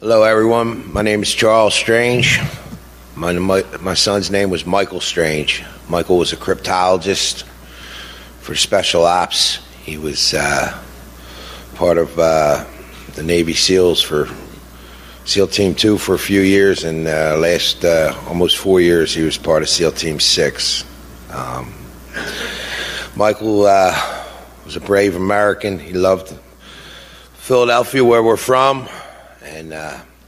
Hello, everyone. My name is Charles Strange. My son's name was Michael Strange. Michael was a cryptologist for Special Ops. He was part of the Navy SEALs for SEAL Team 2 for a few years, and last almost 4 years he was part of SEAL Team 6. Michael was a brave American. He loved Philadelphia, where we're from, and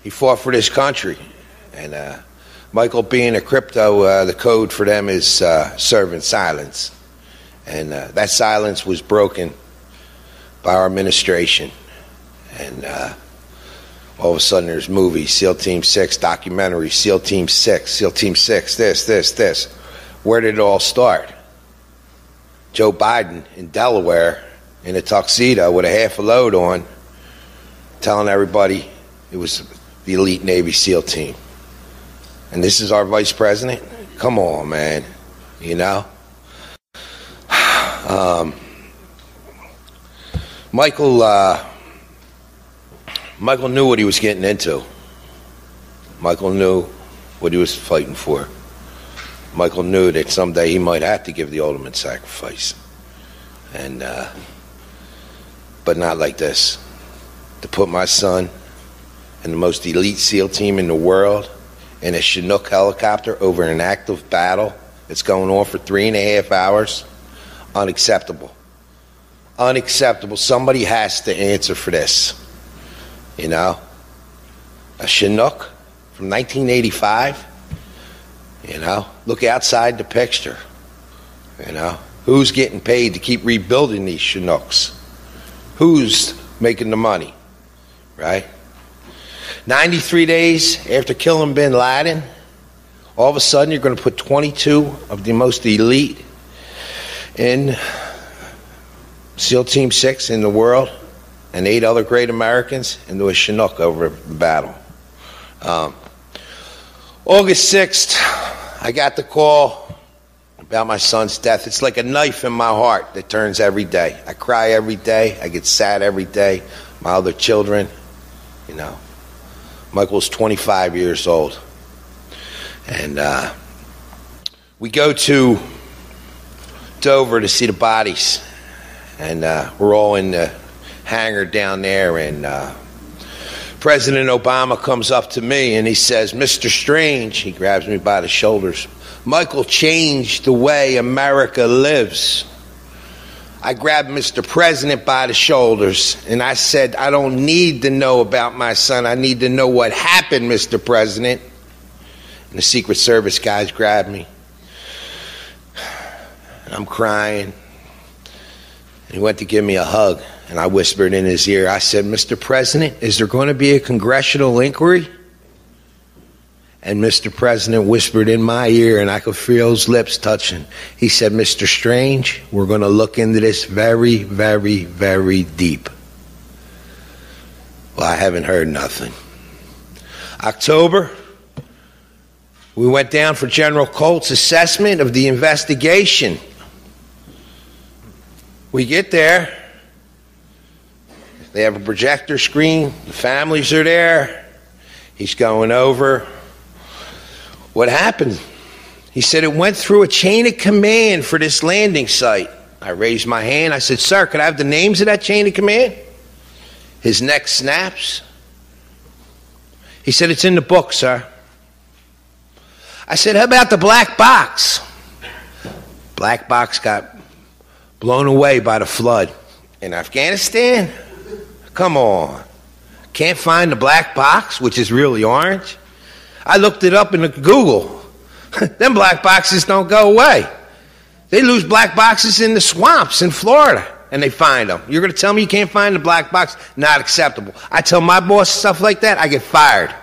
he fought for this country. And Michael being a crypto, the code for them is servant silence. And that silence was broken by our administration. And all of a sudden there's movies, SEAL Team 6, documentary, SEAL Team 6, SEAL Team 6, this. Where did it all start? Joe Biden in Delaware in a tuxedo with a half a load on, telling everybody it was the elite Navy SEAL team. And this is our vice president? Come on, man, you know? Michael knew what he was getting into. Michael knew what he was fighting for. Michael knew that someday he might have to give the ultimate sacrifice. And, but not like this. To put my son and the most elite SEAL team in the world in a Chinook helicopter over an active battle that's going on for 3.5 hours, unacceptable. Unacceptable. Somebody has to answer for this. You know, a Chinook from 1985, you know, look outside the picture, you know. Who's getting paid to keep rebuilding these Chinooks? Who's making the money, right? 93 days after killing bin Laden, all of a sudden you're going to put 22 of the most elite in SEAL Team 6 in the world and 8 other great Americans into a Chinook over the battle. August 6th, I got the call about my son's death. It's like a knife in my heart that turns every day. I cry every day. I get sad every day. My other children, you know. Michael's 25 years old. And we go to Dover to see the bodies. And we're all in the hangar down there, and President Obama comes up to me and he says, Mr. Strange, he grabs me by the shoulders, Michael changed the way America lives. I grabbed Mr. President by the shoulders and I said, I don't need to know about my son, I need to know what happened, Mr. President. And the Secret Service guys grabbed me, and I'm crying. And he went to give me a hug, and I whispered in his ear, I said, Mr. President, is there going to be a congressional inquiry? And Mr. President whispered in my ear, and I could feel his lips touching. He said, Mr. Strange, we're going to look into this very, very, very deep. Well, I haven't heard nothing. October, we went down for General Colt's assessment of the investigation. We get there, they have a projector screen, the families are there, he's going over what happened. He said it went through a chain of command for this landing site. I raised my hand, I said, sir, could I have the names of that chain of command? His neck snaps. He said, it's in the book, sir. I said, how about the black box? Black box got blown away by the flood in Afghanistan? Come on. Can't find the black box, which is really orange. I looked it up in the Google. Them black boxes don't go away. They lose black boxes in the swamps in Florida, and they find them. You're going to tell me you can't find the black box? Not acceptable. I tell my boss stuff like that, I get fired.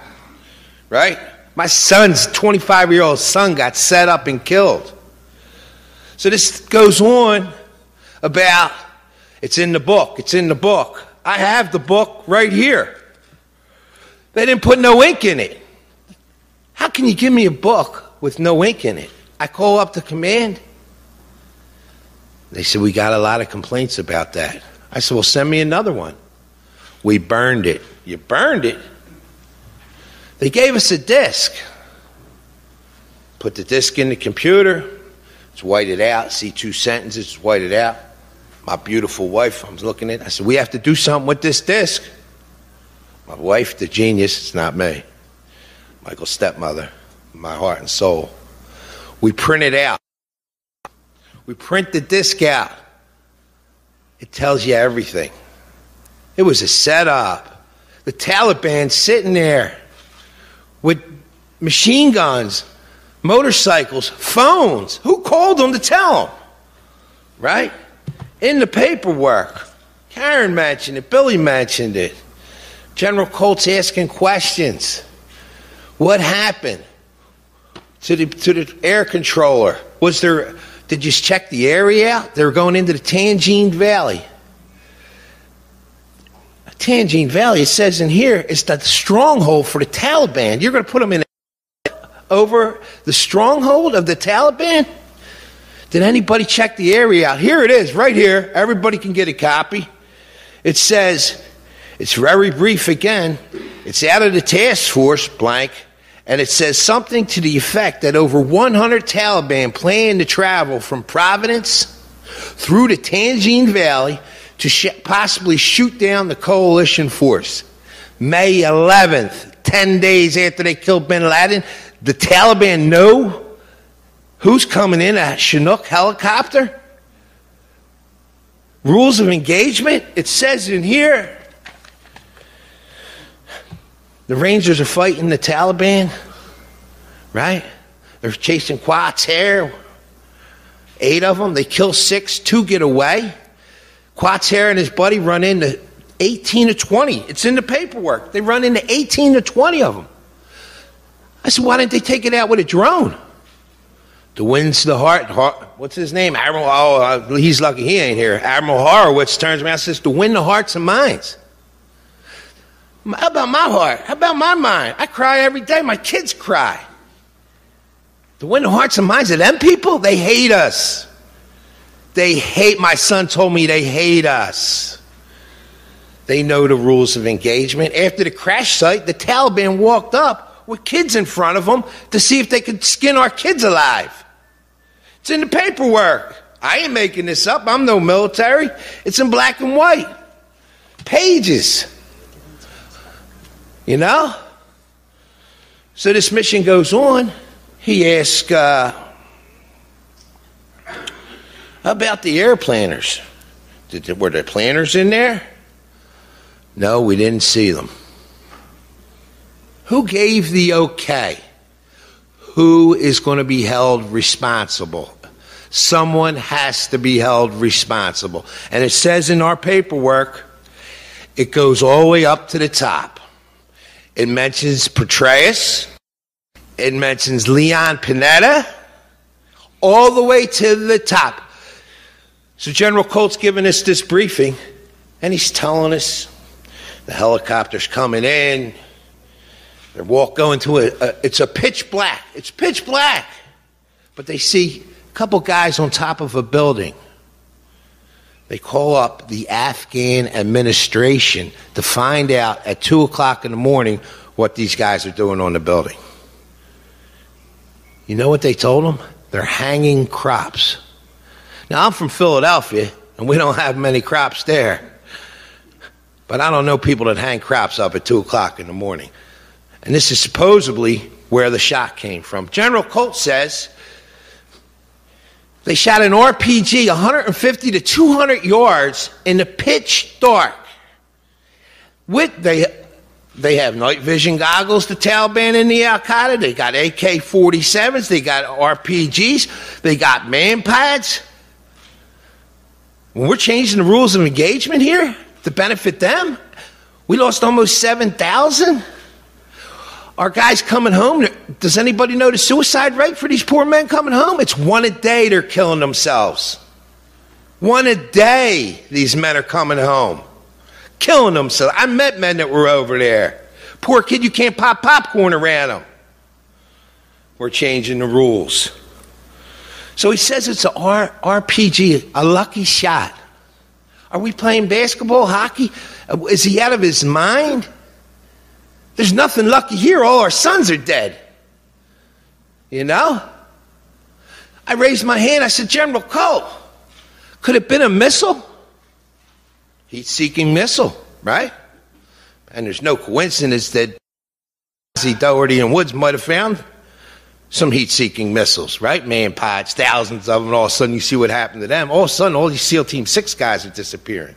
Right? My son's 25-year-old son got set up and killed. So this goes on about, it's in the book, it's in the book. I have the book right here. They didn't put no ink in it. How can you give me a book with no ink in it? I call up the command. They said, we got a lot of complaints about that. I said, well, send me another one. We burned it. You burned it? They gave us a disk. Put the disk in the computer. It's whited out. See two sentences, it's whited out. My beautiful wife, I was looking at it. I said, we have to do something with this disk. My wife, the genius, it's not me. Michael's stepmother, my heart and soul. We print it out. We print the disk out. It tells you everything. It was a setup. The Taliban sitting there with machine guns, motorcycles, phones. Who called them to tell them? Right? In the paperwork, Karen mentioned it, Billy mentioned it. General Colt's asking questions. What happened to the air controller? Was there? Did you check the area out? They were going into the Tangine Valley. Tangine Valley, it says in here, is the stronghold for the Taliban. You're going to put them in over the stronghold of the Taliban? Did anybody check the area out? Here it is, right here. Everybody can get a copy. It says, it's very brief again. It's out of the task force, blank, and it says something to the effect that over 100 Taliban plan to travel from Providence through the Tangine Valley to possibly shoot down the coalition force. May 11th, 10 days after they killed bin Laden, the Taliban know who's coming in a Chinook helicopter? Rules of engagement, it says in here. The Rangers are fighting the Taliban, right? They're chasing Quat's hair. 8 of them. They kill 6. 2 get away. Quat's hair and his buddy run into 18 to 20. It's in the paperwork. They run into 18 to 20 of them. I said, why didn't they take it out with a drone? The wind's the heart. What's his name? Admiral. Oh, he's lucky he ain't here. Admiral Horowitz turns around and says, the wind, the hearts, and minds. How about my heart? How about my mind? I cry every day. My kids cry. The wind, the hearts, and minds of them people, they hate us. They hate, my son told me they hate us. They know the rules of engagement. After the crash site, the Taliban walked up with kids in front of them to see if they could skin our kids alive. It's in the paperwork. I ain't making this up. I'm no military. It's in black and white. Pages. You know? So this mission goes on. He asks, how about the air planners? Were there planners in there? No, we didn't see them. Who gave the okay? Who is going to be held responsible? Someone has to be held responsible. And it says in our paperwork, it goes all the way up to the top. It mentions Petraeus. It mentions Leon Panetta. All the way to the top. So General Colt's giving us this briefing, and he's telling us the helicopter's coming in. They're going to it's a pitch black. It's pitch black. But they see a couple guys on top of a building. They call up the Afghan administration to find out at 2 o'clock in the morning what these guys are doing on the building. You know what they told them? They're hanging crops. Now, I'm from Philadelphia, and we don't have many crops there. But I don't know people that hang crops up at 2 o'clock in the morning. And this is supposedly where the shot came from. General Colt says they shot an RPG 150 to 200 yards in the pitch dark. They have night vision goggles, the Taliban and the Al Qaeda. They got AK-47s. They got RPGs. They got man pads. When we're changing the rules of engagement here to benefit them, we lost almost 7,000. Our guys coming home, does anybody know the suicide rate for these poor men coming home? It's 1 a day they're killing themselves. 1 a day these men are coming home. Killing themselves. I met men that were over there. Poor kid, you can't pop popcorn around them. We're changing the rules. So he says it's an RPG, a lucky shot. Are we playing basketball, hockey? Is he out of his mind? There's nothing lucky here. All our sons are dead. You know? I raised my hand. I said, General Colt, could it have been a missile? Heat seeking missile, right? And there's no coincidence that Dougherty and Woods might have found some heat seeking missiles, right? Man pads, thousands of them. All of a sudden, you see what happened to them. All of a sudden, all these SEAL Team 6 guys are disappearing.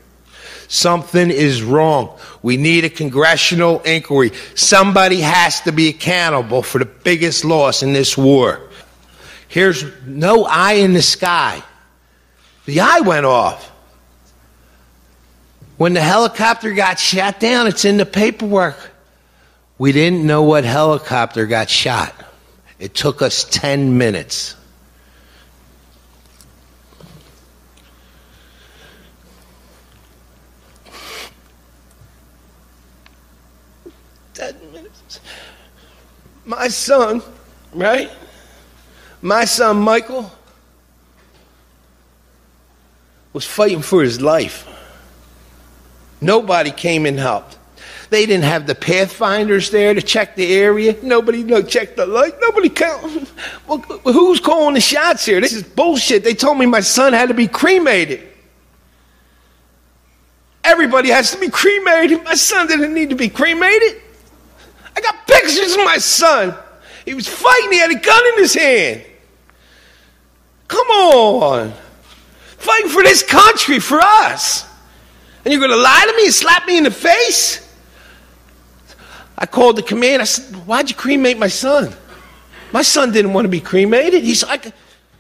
Something is wrong. We need a congressional inquiry. Somebody has to be accountable for the biggest loss in this war. Here's no eye in the sky. The eye went off. When the helicopter got shot down, it's in the paperwork. We didn't know what helicopter got shot. It took us 10 minutes. My son, right? My son Michael was fighting for his life. Nobody came and helped. They didn't have the pathfinders there to check the area. Nobody checked the light. Nobody counted. Well, who's calling the shots here? This is bullshit. They told me my son had to be cremated. Everybody has to be cremated. My son didn't need to be cremated. I got pictures of my son. He was fighting. He had a gun in his hand. Come on. Fighting for this country, for us. And you're going to lie to me and slap me in the face? I called the command. I said, why'd you cremate my son? My son didn't want to be cremated. He's like,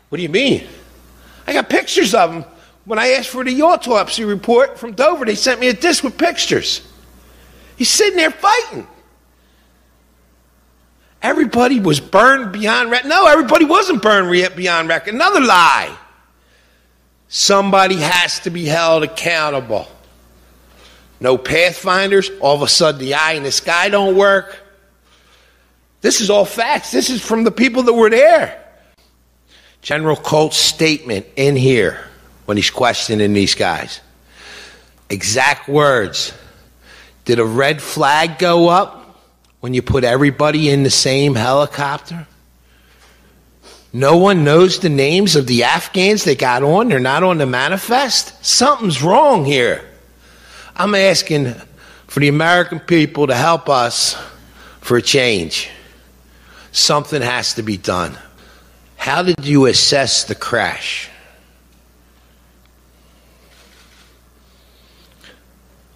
what do you mean? I got pictures of him. When I asked for the autopsy report from Dover, they sent me a disc with pictures. He's sitting there fighting. Everybody was burned beyond recognition. No, everybody wasn't burned beyond recognition. Another lie. Somebody has to be held accountable. No pathfinders. All of a sudden, the eye in the sky don't work. This is all facts. This is from the people that were there. General Colt's statement in here when he's questioning these guys. Exact words. Did a red flag go up when you put everybody in the same helicopter? No one knows the names of the Afghans that got on. They're not on the manifest. Something's wrong here. I'm asking for the American people to help us for a change. Something has to be done. How did you assess the crash?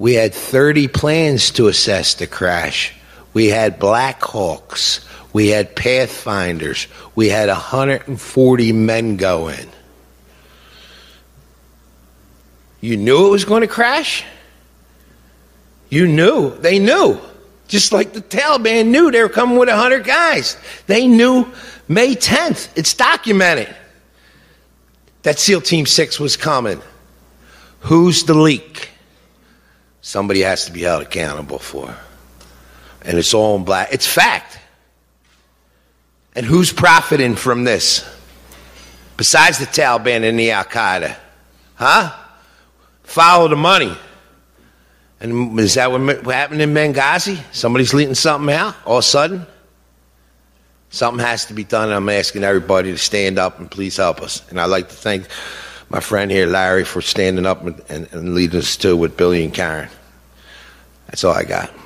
We had 30 plans to assess the crash. We had Black Hawks. We had Pathfinders. We had 140 men go in. You knew it was going to crash? You knew. They knew. Just like the Taliban knew they were coming with 100 guys. They knew May 10th. It's documented that SEAL Team 6 was coming. Who's the leak? Somebody has to be held accountable for. And it's all in black. It's fact. And who's profiting from this? Besides the Taliban and the Al Qaeda. Huh? Follow the money. And is that what happened in Benghazi? Somebody's leaking something out all of a sudden? Something has to be done, and I'm asking everybody to stand up and please help us. And I'd like to thank my friend here, Larry, for standing up and leading us too with Billy and Karen. That's all I got.